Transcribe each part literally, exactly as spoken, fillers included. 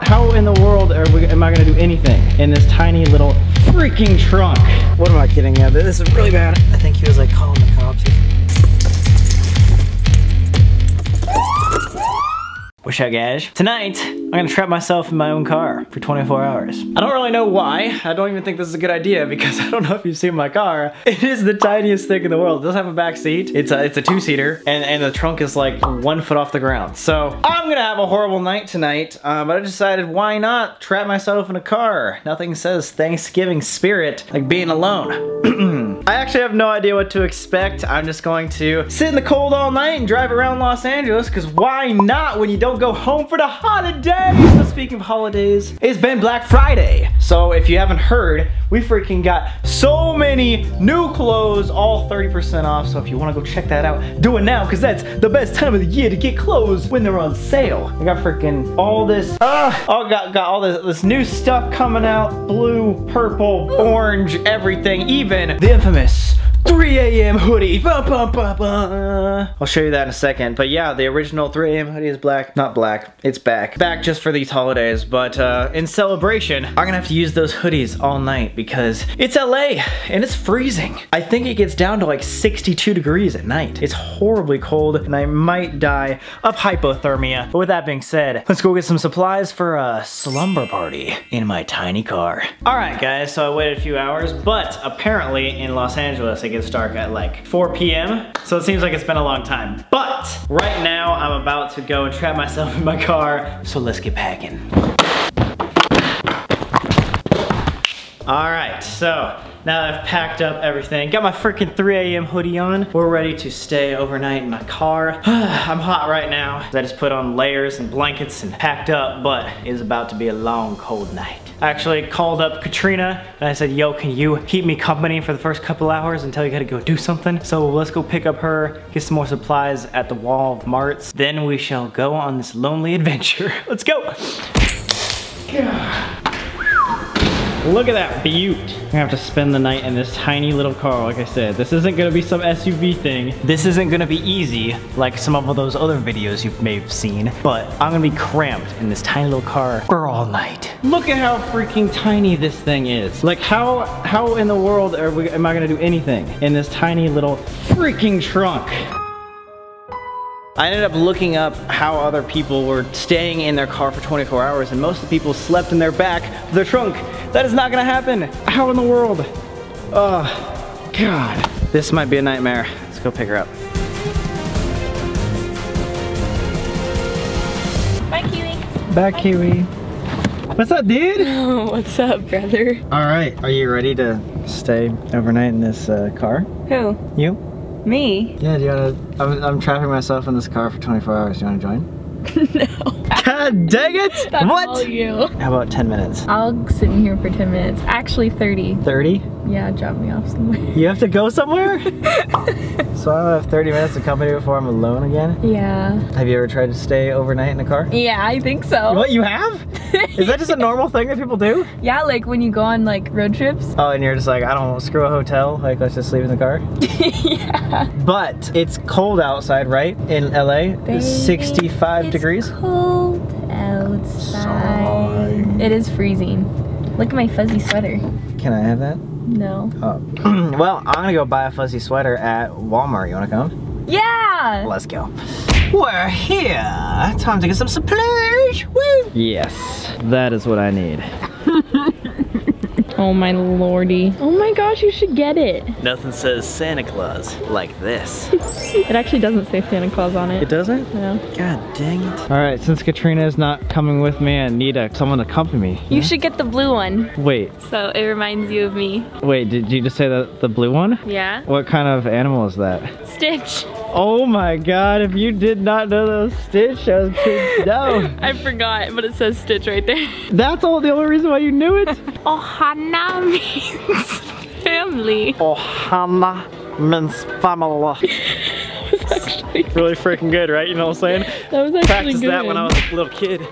How in the world are we, am I going to do anything in this tiny little freaking trunk? What am I kidding at? This is really bad. I think he was like calling the cops. What's up, guys? Tonight, I'm gonna trap myself in my own car for twenty-four hours. I don't really know why. I don't even think this is a good idea because I don't know if you've seen my car. It is the tiniest thing in the world. It doesn't have a back seat. It's a, it's a two-seater, and, and the trunk is like one foot off the ground. So I'm gonna have a horrible night tonight, uh, but I decided why not trap myself in a car? Nothing says Thanksgiving spirit like being alone. I actually have no idea what to expect. I'm just going to sit in the cold all night and drive around Los Angeles because why not when you don't go home for the holidays. So speaking of holidays, it's been Black Friday. So if you haven't heard, we freaking got so many new clothes, all thirty percent off. So if you wanna go check that out, do it now, cause that's the best time of the year to get clothes when they're on sale. I got freaking all this, uh, all got, got all this, this new stuff coming out, blue, purple, orange, everything, even the infamous three A M hoodie. Bah, bah, bah, bah. I'll show you that in a second. But yeah, the original three A M hoodie is black. Not black. It's back. Back just for these holidays. But uh, in celebration, I'm gonna have to use those hoodies all night because it's L A and it's freezing. I think it gets down to like sixty-two degrees at night. It's horribly cold and I might die of hypothermia. But with that being said, let's go get some supplies for a slumber party in my tiny car. All right, guys. So I waited a few hours, but apparently in Los Angeles, I It's dark at like four P M So it seems like it's been a long time. But right now I'm about to go and trap myself in my car. So let's get packing. All right, so now that I've packed up everything, got my freaking three A M hoodie on, we're ready to stay overnight in my car. I'm hot right now. I just put on layers and blankets and packed up, but it is about to be a long, cold night. I actually called up Katrina and I said, yo, can you keep me company for the first couple hours until you gotta go do something? So let's go pick up her, get some more supplies at the Walmart's. Then we shall go on this lonely adventure. Let's go. Look at that beaut. I'm gonna have to spend the night in this tiny little car, like I said. This isn't gonna be some S U V thing. This isn't gonna be easy, like some of those other videos you may have seen, but I'm gonna be cramped in this tiny little car for all night. Look at how freaking tiny this thing is. Like how how in the world are we, am I gonna do anything in this tiny little freaking trunk? I ended up looking up how other people were staying in their car for twenty-four hours, and most of the people slept in their back, their trunk. That is not gonna happen. How in the world? Oh, God. This might be a nightmare. Let's go pick her up. Bye, Kiwi. Bye, Kiwi. What's up, dude? Oh, what's up, brother? All right, are you ready to stay overnight in this uh, car? Who? You. Me? Yeah, do you want to, I'm, I'm trapping myself in this car for twenty-four hours. Do you want to join? No. God dang it! That's what? All you. How about ten minutes? I'll sit in here for ten minutes. Actually, thirty. thirty? Yeah, drop me off somewhere. You have to go somewhere? So I have thirty minutes of company before I'm alone again? Yeah. Have you ever tried to stay overnight in a car? Yeah, I think so. What, you have? Is that just a normal thing that people do? Yeah, like when you go on like road trips. Oh, and you're just like, I don't know, screw a hotel, like let's just sleep in the car? Yeah. But it's cold outside, right? In L A? Baby, sixty-five degrees? It's cold outside. Sigh. It is freezing. Look at my fuzzy sweater. Can I have that? No. Oh. Well, I'm gonna go buy a fuzzy sweater at Walmart. You wanna come? Yeah! Let's go. We're here. Time to get some supplies. Woo! Yes, that is what I need. Oh my lordy. Oh my gosh, you should get it. Nothing says Santa Claus like this. It actually doesn't say Santa Claus on it. It doesn't? No. God dang it. All right, since Katrina is not coming with me, I need a, someone to accompany me. You yeah? should get the blue one. Wait. So it reminds you of me. Wait, did you just say that the blue one? Yeah. What kind of animal is that? Stitch. Oh my God, if you did not know that was Stitch, I was too dumb. I forgot, but it says Stitch right there. That's all the only reason why you knew it? Ohana means family. Ohana means family. That was actually really freaking good, right? You know what I'm saying? That was actually Practiced good. Practiced that when I was a little kid.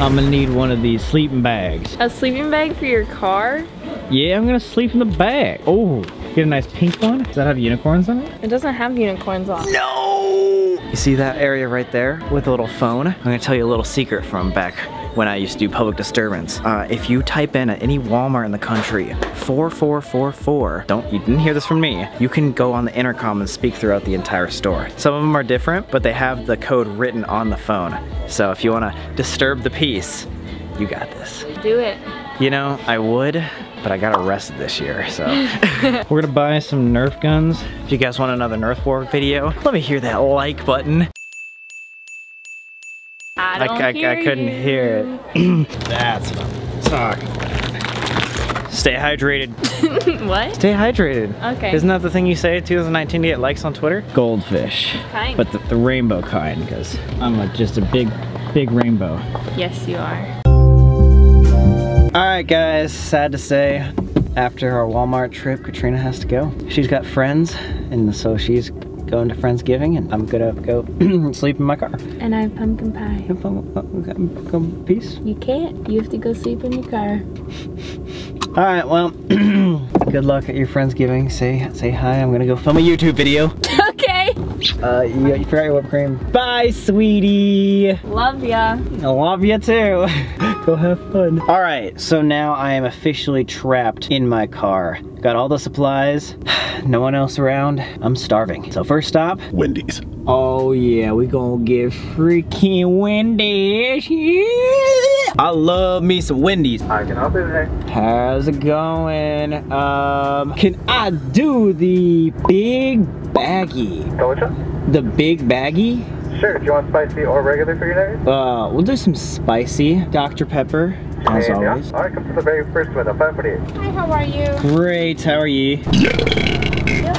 I'm gonna need one of these sleeping bags. A sleeping bag for your car? Yeah, I'm gonna sleep in the bag. Oh. Get a nice pink one. Does that have unicorns on it? It doesn't have unicorns on it. No! You see that area right there with a little phone? I'm gonna tell you a little secret from back when I used to do public disturbance. Uh, if you type in at any Walmart in the country, four four four four, don't, you didn't hear this from me, you can go on the intercom and speak throughout the entire store. Some of them are different, but they have the code written on the phone. So if you wanna disturb the peace, you got this. Do it. You know, I would, but I got arrested this year, so. We're gonna buy some Nerf guns. If you guys want another Nerf war video, let me hear that like button. I don't I, I, hear I couldn't you. hear it. That's what I'm talking about. Stay hydrated. What? Stay hydrated. Okay. Isn't that the thing you say two thousand nineteen to get likes on Twitter? Goldfish. Kind. But the, the rainbow kind, because I'm like just a big, big rainbow. Yes, you are. Alright guys, sad to say, after our Walmart trip, Katrina has to go. She's got friends, and so she's going to Friendsgiving, and I'm gonna go sleep in my car. And I have pumpkin pie. Have pumpkin Peace. You can't. You have to go sleep in your car. Alright, well, good luck at your Friendsgiving. Say, say hi, I'm gonna go film a YouTube video. Okay! Uh, you, you forgot your whipped cream. Bye, sweetie! Love ya. I love ya too. Go have fun. All right, so now I am officially trapped in my car. Got all the supplies, no one else around. I'm starving. So first stop, Wendy's. Oh yeah, we gonna get freaking Wendy's. Yeah. I love me some Wendy's. I can help you today. How's it going? Um, can I do the big baggie? The big baggie? Sure, do you want spicy or regular for your nuggets? Uh, we'll do some spicy. Doctor Pepper, as hey, always. Yeah. Alright, come to the very first one, the five forty-eight. Hi, how are you? Great, how are you? Yeah.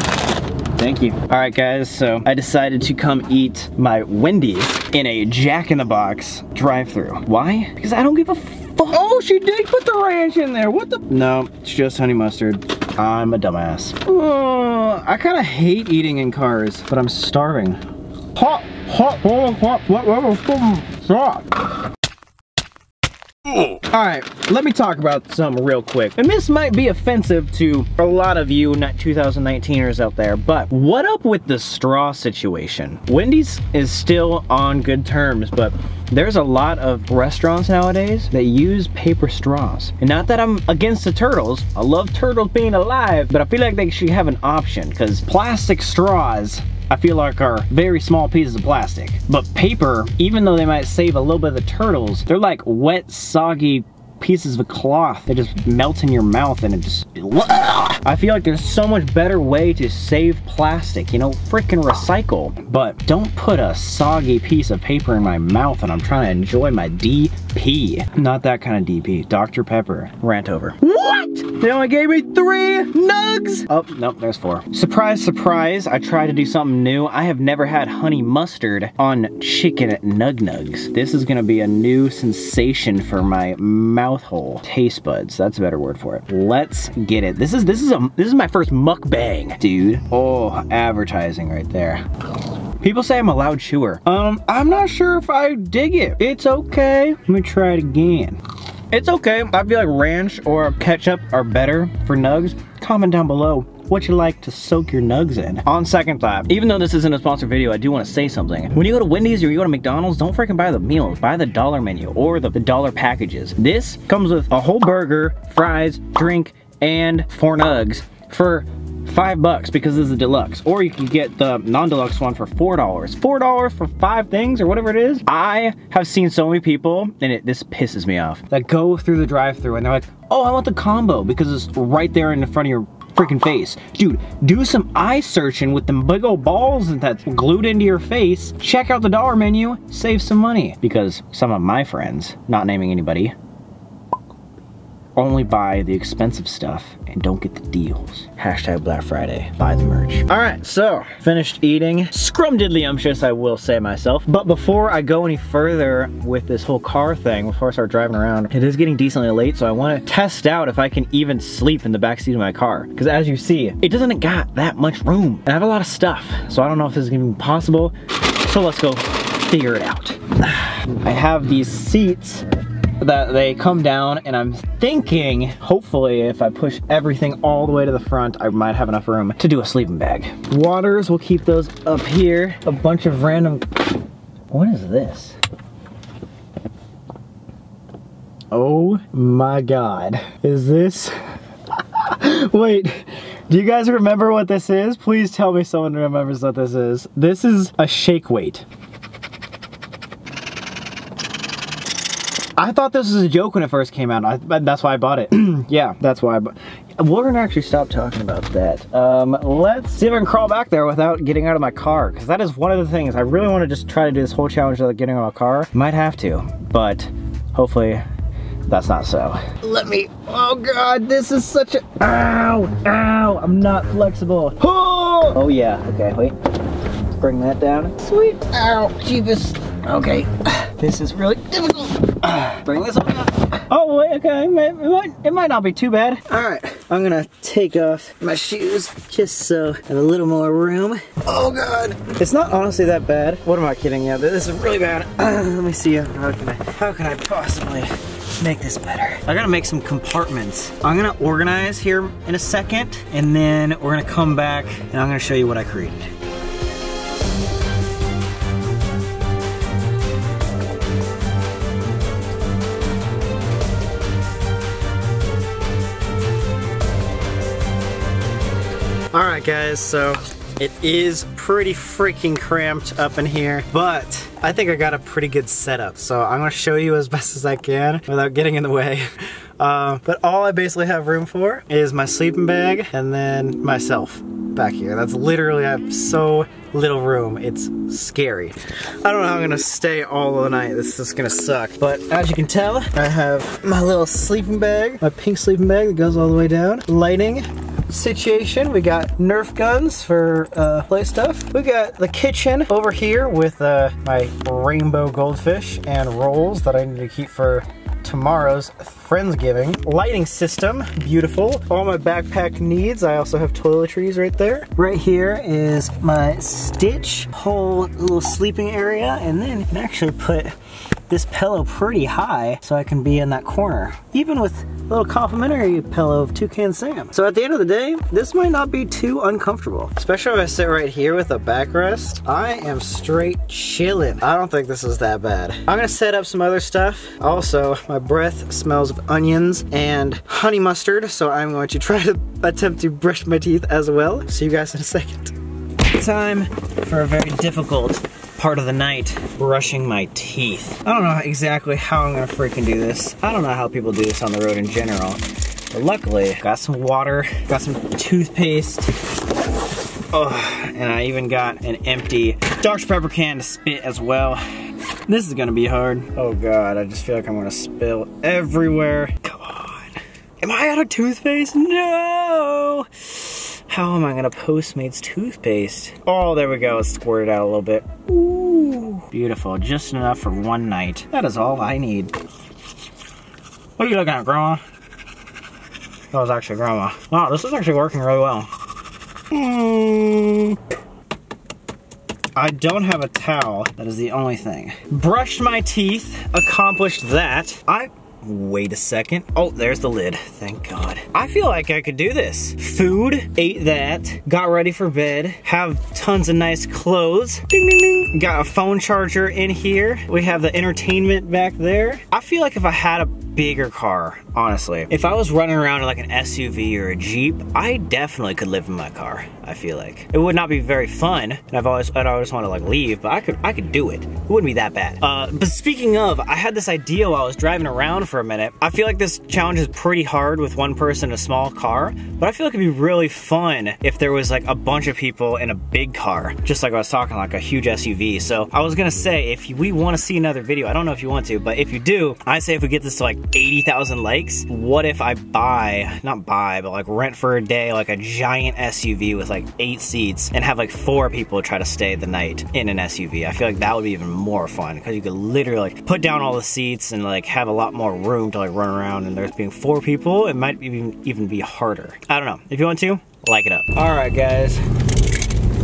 Thank you. Alright guys, so I decided to come eat my Wendy's in a Jack in the Box drive-thru. Why? Because I don't give a f- Oh, she did put the ranch in there, what the- No, it's just honey mustard. I'm a dumbass. Uh, I kinda hate eating in cars, but I'm starving. Hot, hot, hot, hot, hot, hot, hot. Alright, let me talk about something real quick. And this might be offensive to a lot of you not two thousand nineteen ers out there, but what up with the straw situation? Wendy's is still on good terms, but there's a lot of restaurants nowadays that use paper straws. And not that I'm against the turtles, I love turtles being alive, but I feel like they should have an option, because plastic straws, I feel like are very small pieces of plastic. But paper, even though they might save a little bit of the turtles, they're like wet, soggy pieces of cloth that just melt in your mouth, and it just, I feel like there's so much better way to save plastic, you know, freaking recycle. But don't put a soggy piece of paper in my mouth and I'm trying to enjoy my D P. Not that kind of D P, Doctor Pepper. Rant over. What? They only gave me three nugs? Oh, nope, there's four. Surprise, surprise, I tried to do something new. I have never had honey mustard on chicken nug nugs. This is gonna be a new sensation for my mouth hole. Taste buds, that's a better word for it. Let's get it. This is, this is a, this is my first mukbang, dude. Oh, advertising right there. People say I'm a loud chewer. Um, I'm not sure if I dig it. It's okay. Let me try it again. It's okay. I feel like ranch or ketchup are better for nugs. Comment down below what you like to soak your nugs in. On second thought, even though this isn't a sponsored video, I do want to say something. When you go to Wendy's or you go to McDonald's, don't freaking buy the meals. Buy the dollar menu or the, the dollar packages. This comes with a whole burger, fries, drink, and four nugs for five bucks because this is a deluxe. Or you can get the non-deluxe one for four dollars four dollars for five things or whatever it is. I have seen so many people, and it this pisses me off, that go through the drive-thru and they're like, oh, I want the combo because it's right there in the front of your freaking face. Dude, do some eye searching with them big old balls that's glued into your face. Check out the dollar menu, save some money, because some of my friends, not naming anybody, only buy the expensive stuff and don't get the deals. Hashtag Black Friday, buy the merch. All right, so finished eating. Scrumdiddlyumptious, I will say myself. But before I go any further with this whole car thing, before I start driving around, it is getting decently late, so I wanna test out if I can even sleep in the backseat of my car. Because as you see, it doesn't got that much room. And I have a lot of stuff, so I don't know if this is gonna be possible. So let's go figure it out. I have these seats that they come down, and I'm thinking, hopefully, if I push everything all the way to the front, I might have enough room to do a sleeping bag. Waters, we'll keep those up here. A bunch of random, what is this? Oh my God, is this, wait. Do you guys remember what this is? Please tell me someone remembers what this is. This is a shake weight. I thought this was a joke when it first came out. I, that's why I bought it. Yeah, that's why I bought it. We're gonna actually stop talking about that. Um, let's see if I can crawl back there without getting out of my car, because that is one of the things. I really want to just try to do this whole challenge without getting out of my car. Might have to, but hopefully that's not so. Let me, oh God, this is such a, ow, ow, I'm not flexible. Oh, oh yeah, okay, wait, let's bring that down. Sweet, ow, jeebus, okay, this is really difficult. Bring this on up. Oh wait, okay, it might, it might not be too bad. All right, I'm gonna take off my shoes just so I have a little more room. Oh God, it's not honestly that bad. What am I kidding? Yeah, this is really bad. Uh, let me see, how can I, how can I possibly make this better? I gotta make some compartments. I'm gonna organize here in a second, and then we're gonna come back and I'm gonna show you what I created. All right guys, so it is pretty freaking cramped up in here, but I think I got a pretty good setup, so I'm gonna show you as best as I can without getting in the way. Uh, but all I basically have room for is my sleeping bag and then myself back here. That's literally, I have so little room, it's scary. I don't know how I'm gonna stay all the night, this is gonna suck. But as you can tell, I have my little sleeping bag, my pink sleeping bag that goes all the way down. Lighting situation, we got Nerf guns for uh, play stuff. We got the kitchen over here with uh, my rainbow goldfish and rolls that I need to keep for tomorrow's Friendsgiving. Lighting system, beautiful. All my backpack needs. I also have toiletries right there. Right here is my Stitch whole little sleeping area, and then I can actually put this pillow pretty high so I can be in that corner, even with a little complimentary pillow of Toucan Sam. So at the end of the day, this might not be too uncomfortable, especially if I sit right here with a backrest. I am straight chilling. I don't think this is that bad. I'm gonna set up some other stuff. Also, my breath smells of onions and honey mustard, so I'm going to try to attempt to brush my teeth as well. See you guys in a second. Time for a very difficult part of the night, brushing my teeth. I don't know exactly how I'm gonna freaking do this. I don't know how people do this on the road in general. But luckily, got some water, got some toothpaste, oh, and I even got an empty Doctor Pepper can to spit as well. This is gonna be hard. Oh God, I just feel like I'm gonna spill everywhere. Come on. Am I out of toothpaste? No! How am I gonna Postmates toothpaste? Oh, there we go, it's squirted out a little bit. Ooh, beautiful, just enough for one night. That is all I need. What are you looking at, Grandma? That was actually Grandma. Wow, this is actually working really well. Mm. I don't have a towel, that is the only thing. Brushed my teeth, accomplished that. I. Wait a second. Oh, there's the lid. Thank God. I feel like I could do this. Food, ate that, got ready for bed, have tons of nice clothes. Ding, ding, ding. Got a phone charger in here. We have the entertainment back there. I feel like if I had a bigger car, honestly, if I was running around in like an S U V or a Jeep, I definitely could live in my car. I feel like it would not be very fun, and I've always I'd always want to like leave, but I could I could do it. It wouldn't be that bad. Uh, but speaking of, I had this idea while I was driving around for a minute. I feel like this challenge is pretty hard with one person in a small car, but I feel like it'd be really fun if there was like a bunch of people in a big car, just like I was talking, like a huge S U V. So I was gonna say, if we want to see another video, I don't know if you want to, but if you do, I say if we get this to like eighty thousand likes, what if I buy, not buy, but like rent for a day, like a giant S U V with like eight seats and have like four people try to stay the night in an S U V? I feel like that would be even more fun because you could literally like put down all the seats and like have a lot more room to like run around, and there's being four people, it might even, even be harder. I don't know. If you want to, like it up. All right, guys.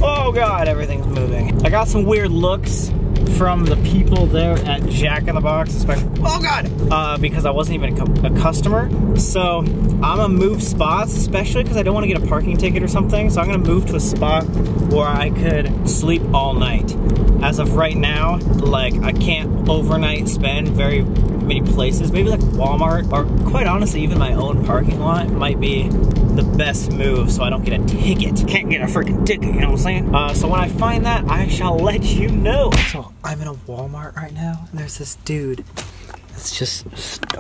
Oh God, everything's moving. I got some weird looks from the people there at Jack in the Box, especially, oh God, uh, because I wasn't even a, a customer. So I'm gonna move spots, especially because I don't want to get a parking ticket or something. So I'm gonna move to a spot where I could sleep all night. As of right now, like, I can't overnight spend very many places. Maybe like Walmart, or quite honestly, even my own parking lot might be the best move, so I don't get a ticket. Can't get a freaking ticket, you know what I'm saying? Uh, so when I find that, I shall let you know. So I'm in a Walmart right now, and there's this dude that's just,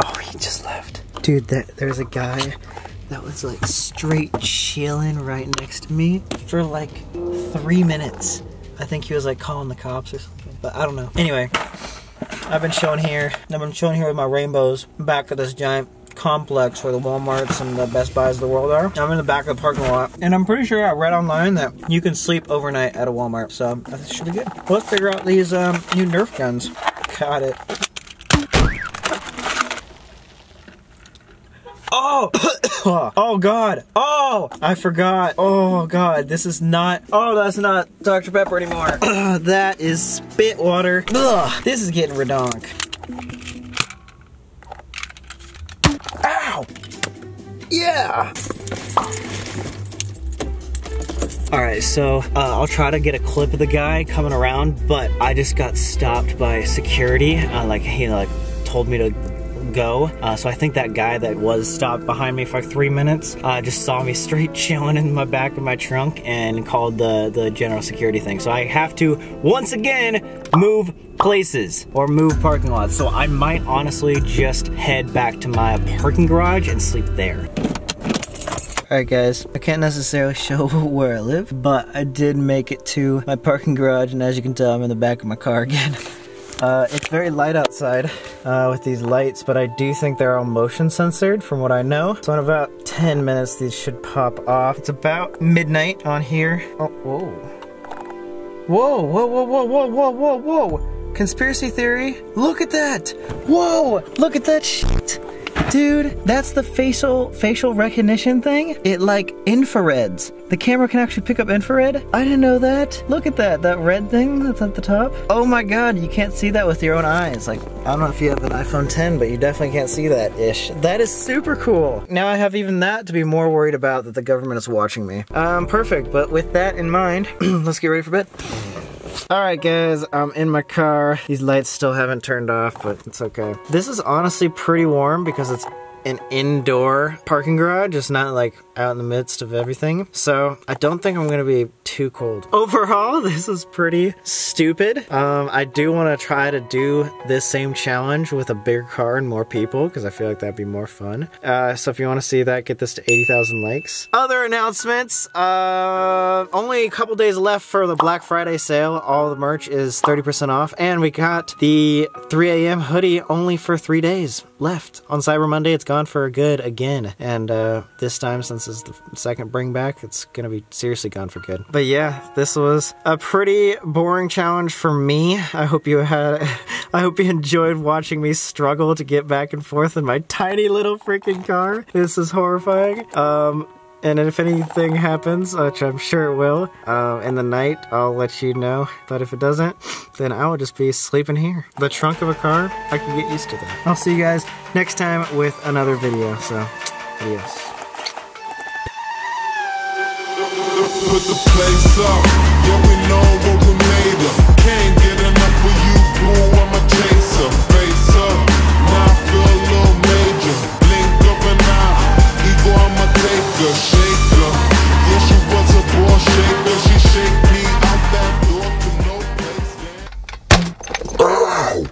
oh, he just left. Dude, that, there's a guy that was like straight chilling right next to me for like three minutes. I think he was like calling the cops or something, but I don't know. Anyway, I've been chilling here, and I've been chilling here with my rainbows back at this giant complex where the Walmarts and the Best Buys of the world are. I'm in the back of the parking lot, and I'm pretty sure I read online that you can sleep overnight at a Walmart, so that should be good. Let's figure out these um, new Nerf guns. Got it. Oh! Oh God! Oh! I forgot. Oh God, this is not, oh, that's not Doctor Pepper anymore. Ugh, that is spit water. Ugh, this is getting redonk. Ow! Yeah! All right, so uh, I'll try to get a clip of the guy coming around, but I just got stopped by security. Uh, like, he like told me to go. Uh, so I think that guy that was stopped behind me for three minutes uh, just saw me straight chilling in my back of my trunk and called the, the general security thing. So I have to, once again, move places or move parking lots. So I might honestly just head back to my parking garage and sleep there. Alright guys, I can't necessarily show where I live, but I did make it to my parking garage, and as you can tell, I'm in the back of my car again. Uh, it's very light outside uh, with these lights, but I do think they're all motion censored from what I know. So in about ten minutes, these should pop off. It's about midnight on here. Oh, whoa. Whoa, whoa, whoa, whoa, whoa, whoa, whoa, whoa. Conspiracy theory. Look at that. Whoa, look at that shit. Dude, that's the facial facial recognition thing. It like infrareds. The camera can actually pick up infrared. I didn't know that. Look at that, that red thing that's at the top. Oh my God, you can't see that with your own eyes. Like, I don't know if you have an iPhone ten, but you definitely can't see that-ish. That is super cool. Now I have even that to be more worried about, that the government is watching me. Um, perfect, but with that in mind, let's get ready for bed. Alright guys, I'm in my car. These lights still haven't turned off, but it's okay. This is honestly pretty warm because it's an indoor parking garage. It's not like out in the midst of everything. So I don't think I'm gonna be too cold. Overall, this is pretty stupid. Um, I do wanna try to do this same challenge with a bigger car and more people, because I feel like that'd be more fun. Uh, so if you wanna see that, get this to eighty thousand likes. Other announcements, uh, only a couple days left for the Black Friday sale. All the merch is thirty percent off, and we got the three A M hoodie only for three days left. On Cyber Monday, it's gone for good again, and uh, this time, since this is the second bring back, it's gonna be seriously gone for good. But yeah, this was a pretty boring challenge for me. I hope you had I hope you enjoyed watching me struggle to get back and forth in my tiny little freaking car. This is horrifying. Um, and if anything happens, which I'm sure it will, uh, in the night, I'll let you know. But if it doesn't, then I will just be sleeping here. The trunk of a car, I can get used to that. I'll see you guys next time with another video, so adios. Put the place up, yeah, we know what we made of.